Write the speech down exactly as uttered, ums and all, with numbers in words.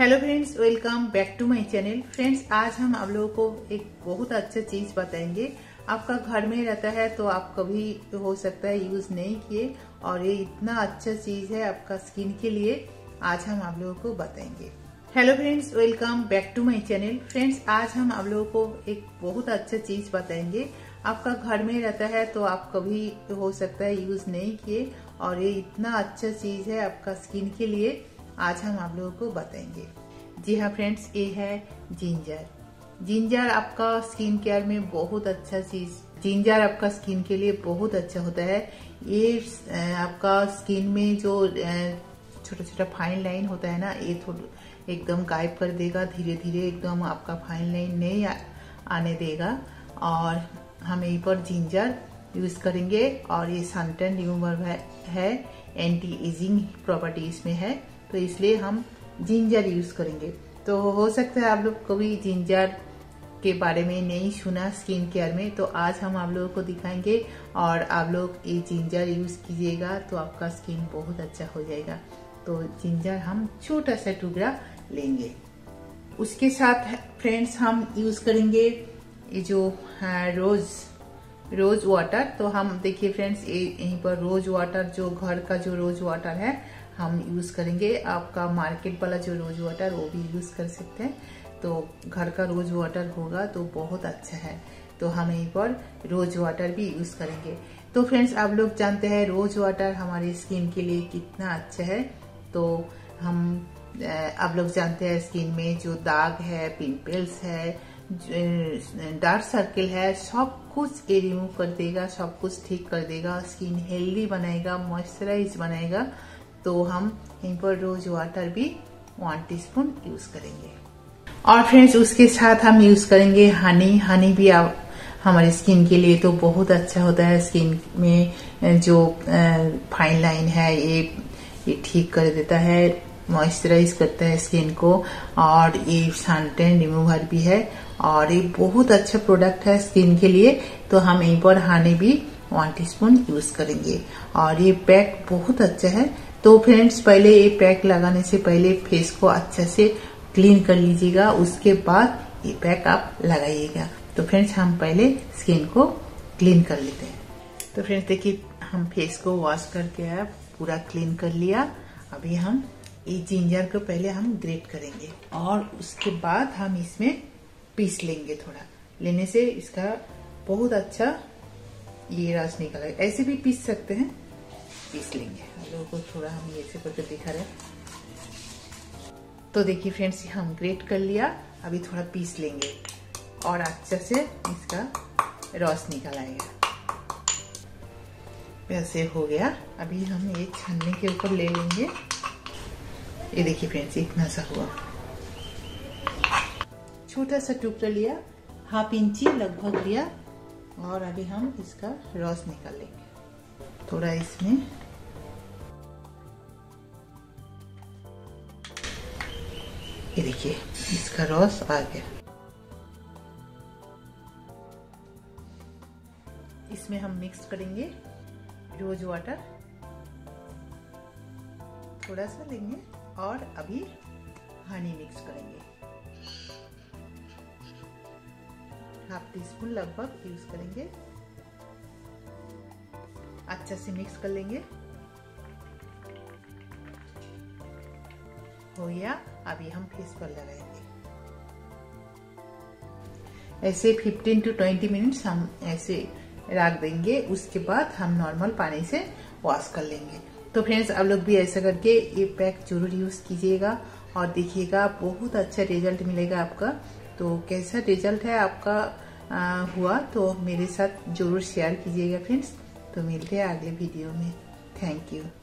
Hello friends, welcome back to my channel. Friends, आज हम आप लोगों को एक बहुत अच्छा चीज बताएंगे। आपका घर में रहता है तो आप कभी हो सकता है यूज नहीं किए, और ये इतना अच्छा चीज है आपका स्किन के लिए। आज हम आप लोगों को बताएंगे। Hello friends, welcome back to my channel. Friends, आज हम आप लोगों को एक बहुत अच्छा चीज बताएंगे। आपका घर में रहता है तो आप कभी हो सकता है यूज नहीं किए, और ये इतना अच्छा चीज है आपका स्किन के लिए। आज हम आप लोगों को बताएंगे। जी हाँ फ्रेंड्स, ये है जिंजर। जिंजर आपका स्किन केयर में बहुत अच्छा चीज। जिंजर आपका स्किन के लिए बहुत अच्छा होता है। ये आपका स्किन में जो छोटा छोटा फाइन लाइन होता है ना, ये थोड़ा एकदम गायब कर देगा। धीरे धीरे एकदम आपका फाइन लाइन नहीं आने देगा। और हम यहीं पर जिंजर यूज करेंगे। और ये सनटैन रिमूवर है, एंटी एजिंग प्रॉपर्टी इसमें है, तो इसलिए हम जिंजर यूज करेंगे। तो हो सकता है आप लोग कभी जिंजर के बारे में नहीं सुना स्किन केयर में, तो आज हम आप लोगों को दिखाएंगे। और आप लोग ये जिंजर यूज कीजिएगा तो आपका स्किन बहुत अच्छा हो जाएगा। तो जिंजर हम छोटा सा टुकड़ा लेंगे। उसके साथ फ्रेंड्स हम यूज करेंगे ये जो रोज रोज वाटर। तो हम देखिए फ्रेंड्स, यहीं पर रोज वाटर, जो घर का जो रोज वाटर है हम यूज करेंगे। आपका मार्केट वाला जो रोज वाटर वो भी यूज कर सकते हैं। तो घर का रोज वाटर होगा तो बहुत अच्छा है। तो हम यहीं पर रोज वाटर भी यूज करेंगे। तो फ्रेंड्स, आप लोग जानते हैं रोज वाटर हमारे स्किन के लिए कितना अच्छा है। तो हम आप लोग जानते हैं स्किन में जो दाग है, पिंपल्स है, डार्क सर्कल है, सब कुछ ये रिमूव कर देगा, सब कुछ ठीक कर देगा, स्किन हेल्दी बनाएगा, मॉइस्चराइज बनाएगा। तो हम इन पर रोज वाटर भी वन टीस्पून यूज करेंगे। और फ्रेंड्स, उसके साथ हम यूज करेंगे हनी। हनी भी आप हमारे स्किन के लिए तो बहुत अच्छा होता है। स्किन में जो फाइन लाइन है ये ये ठीक कर देता है, मॉइस्चराइज करता है स्किन को। और ये सनटैन रिमूवर भी है, और ये बहुत अच्छा प्रोडक्ट है स्किन के लिए। तो हम यहीं पर हनी भी वन टीस्पून यूज करेंगे। और ये पैक बहुत अच्छा है। तो फ्रेंड्स, पहले ये पैक लगाने से पहले फेस को अच्छा से क्लीन कर लीजिएगा, उसके बाद ये पैक आप लगाइएगा। तो फ्रेंड्स, हम पहले स्किन को क्लीन कर लेते हैं। तो फ्रेंड्स देखिए, हम फेस को वॉश करके आया, पूरा क्लीन कर लिया। अभी हम इस जिंजर को पहले हम ग्रेट करेंगे, और उसके बाद हम इसमें पीस लेंगे। थोड़ा लेने से इसका बहुत अच्छा ये रस निकलेगा। ऐसे भी पीस सकते हैं, पीस लेंगे। आप लोगों को थोड़ा हम ऐसे करके दिखा रहे हैं। तो देखिए फ्रेंड्स, हम ग्रेट कर लिया, अभी थोड़ा पीस लेंगे और अच्छे से इसका रस निकल आएगा। वैसे हो गया। अभी हम ये छन्ने के ऊपर ले लेंगे। ये देखिए फ्रेंड्स, इतना सा हुआ, छोटा सा टुकड़ा लिया, हाफ इंची लगभग लिया। और अभी हम इसका रस निकाल लेंगे थोड़ा इसमें। ये देखिए, इसका रस आ गया। इसमें हम मिक्स करेंगे रोज वाटर, थोड़ा सा लेंगे। और अभी हनी मिक्स करेंगे, हाफ टी स्पून लगभग यूज करेंगे। अच्छा से मिक्स कर लेंगे। हो गया। अभी हम फेस पर लगाएंगे। ऐसे पंद्रह टू बीस मिनट्स हम ऐसे रख देंगे। उसके बाद हम नॉर्मल पानी से वॉश कर लेंगे। तो फ्रेंड्स, आप लोग भी ऐसा करके ये पैक जरूर यूज कीजिएगा, और देखिएगा बहुत अच्छा रिजल्ट मिलेगा आपका। तो कैसा रिजल्ट है आपका आ, हुआ तो मेरे साथ जरूर शेयर कीजिएगा फ्रेंड्स। तो मिलते हैं अगले वीडियो में। Thank you.